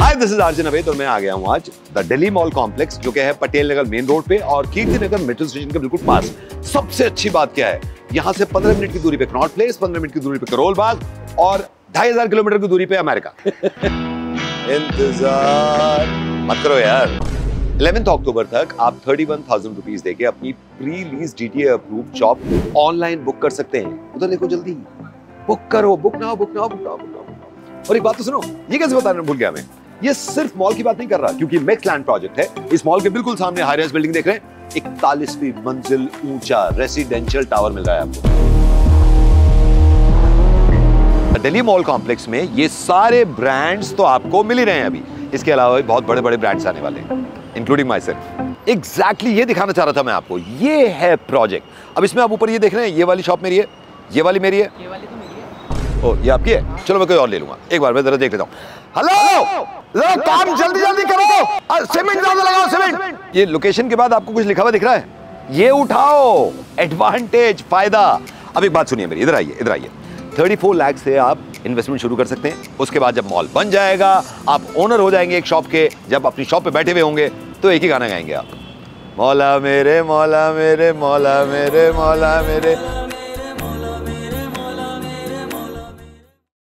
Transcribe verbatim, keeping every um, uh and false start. Hi this is Arjun Aved और मैं आ गया हूँ आज द दिल्ली मॉल कॉम्प्लेक्स जो क्या है पटेल नगर मेन रोड पे और कीर्ति नगर मेट्रो स्टेशन के बिल्कुल पास। सबसे अच्छी बात क्या है, यहाँ से पंद्रह मिनट की दूरी पे कनॉट प्लेस, पंद्रह मिनट की दूरी पे करोल बाग और ढाई हजार किलोमीटर की दूरी पे अमेरिका। इंतजार मत करो यार। ग्यारह अक्टूबर तक आप इकतीस हज़ार रुपीस देके अपनी pre lease DDA approve shop online book कर सकते हैं। उधर देखो जल्दी बुक करो, बुक ना हो बुक ना हो बुक ना हो बुक ना हो। और एक बात तो सुनो, ये कैसे बताना भूल गया मैं, ये सिर्फ मॉल की बात नहीं कर रहा क्योंकि मैक्स लैंड प्रोजेक्ट है। इस मॉल के बिल्कुल सामने हाई राइज बिल्डिंग देख रहे हैं, इकतालीसवीं मंजिल ऊंचा रेसिडेंशियल टावर मिल रहा है आपको। दिल्ली मॉल कॉम्प्लेक्स में ये सारे ब्रांड्स तो आपको मिल ही रहे हैं अभी, इसके अलावा भी बहुत बड़े बड़े ब्रांड्स आने वाले हैं इंक्लूडिंग माई सेल्फ। एग्जैक्टली ये दिखाना चाह रहा था मैं आपको, ये है प्रोजेक्ट। अब इसमें आप ऊपर ये देख रहे हैं, ये वाली शॉप मेरी है, ये वाली मेरी है, ये वाली तो मेरी है। ओ ये आपकी है, चलो मैं कोई और ले लूंगा। एक बार मैं जरा देख लेता हूँ। हेलो काम जल्दी जल्दी करो तो सीमेंट लगाओ सीमेंट। ये लोकेशन के बाद आपको कुछ लिखा हुआ दिख रहा है, ये उठाओ एडवांटेज फायदा। अब एक बात सुनिए मेरी, इधर आइए इधर आइए। चौंतीस लाख से आप इन्वेस्टमेंट शुरू कर सकते हैं, उसके बाद जब मॉल बन जाएगा आप ओनर हो जाएंगे एक शॉप के, जब अपनी शॉप पे बैठे हुए होंगे तो एक ही गाना गाएंगे आप, मौला मेरे मौला मेरे मौला मेरे मौला मेरे।